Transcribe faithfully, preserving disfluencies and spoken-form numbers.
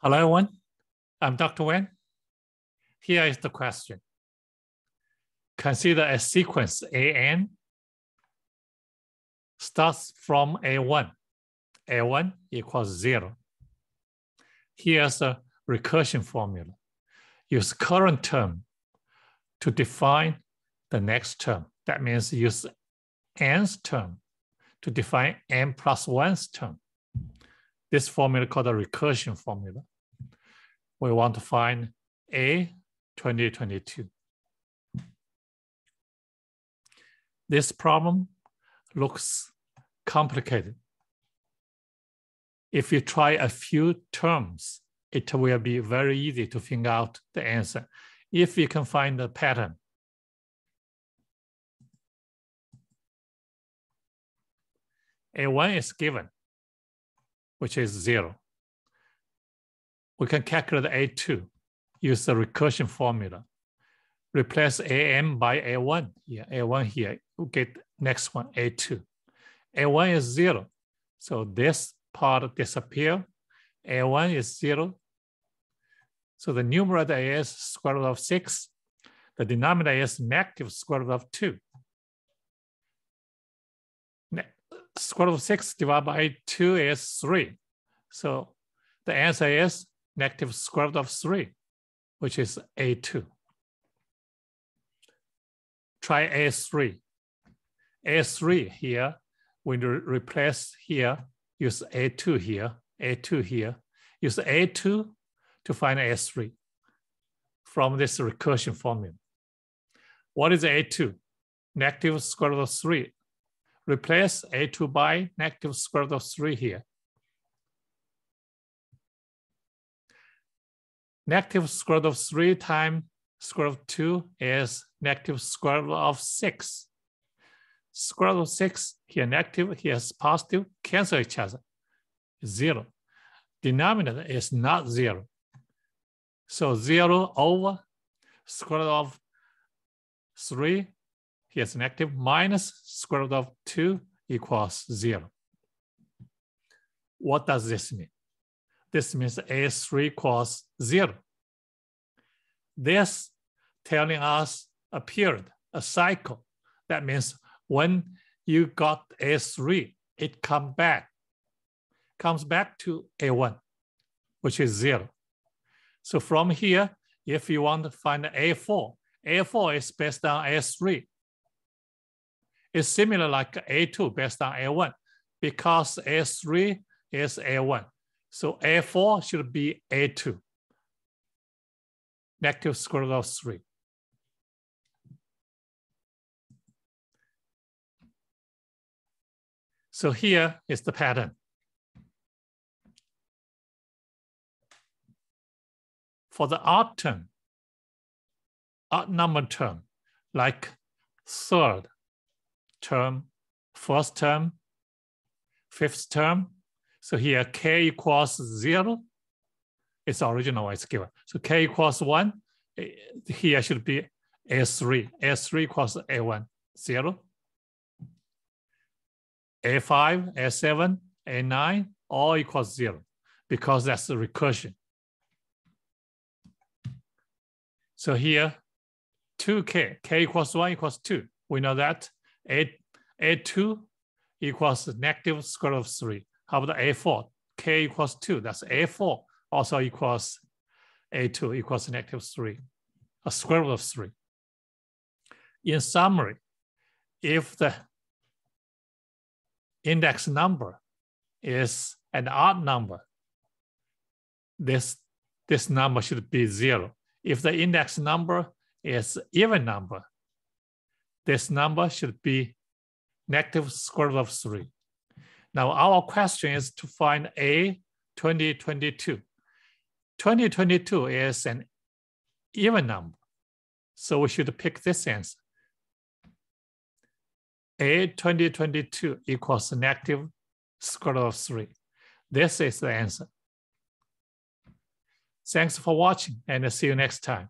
Hello everyone, I'm Doctor Wang. Here is the question. Consider a sequence A N starts from A one. A one equals zero. Here's a recursion formula. Use current term to define the next term. That means use n's term to define n plus one's term. This formula called a recursion formula. We want to find A twenty twenty-two. This problem looks complicated. If you try a few terms, it will be very easy to figure out the answer if you can find the pattern. A one is given, which is zero. We can calculate A two, use the recursion formula. Replace A M by A one here, A one here, we get next one, A two. A one is zero, so this part disappears. A one is zero, so the numerator is square root of six. The denominator is negative square root of two. Square root of six divided by two is three. So the answer is negative square root of three, which is A two. Try A three. A three here, when you replace here, use A two here, A two here. Use A two to find A three from this recursion formula. What is A two? Negative square root of three. Replace A two by negative square root of three here. Negative square root of three times square root of two is negative square root of six. Square root of six, here negative, here is positive, cancel each other, zero. Denominator is not zero. So zero over square root of three, here's negative, minus square root of two equals zero. What does this mean? This means A three equals zero. This telling us a period, a cycle. That means when you got A three, it come back, comes back to A one, which is zero. So from here, if you want to find A four, A four is based on A three. It's similar like A two based on A one because A three is A one. So A four should be A two, negative square root of three. So here is the pattern. For the odd term, odd number term, like third term, first term, fifth term. So here k equals zero. It's original, it's given. So k equals one. Here should be A three. A three equals A one, zero. A five, A seven, A nine, all equals zero because that's the recursion. So here, two k, k equals one equals two. We know that. A, A two equals negative square root of three. How about A four? K equals two. That's A four also equals A two equals negative three, a square root of three. In summary, if the index number is an odd number, this, this number should be zero. If the index number is even number, this number should be negative square root of three. Now our question is to find A twenty twenty-two. twenty twenty-two is an even number, so we should pick this answer. A twenty twenty-two equals negative square root of three. This is the answer. Thanks for watching and see you next time.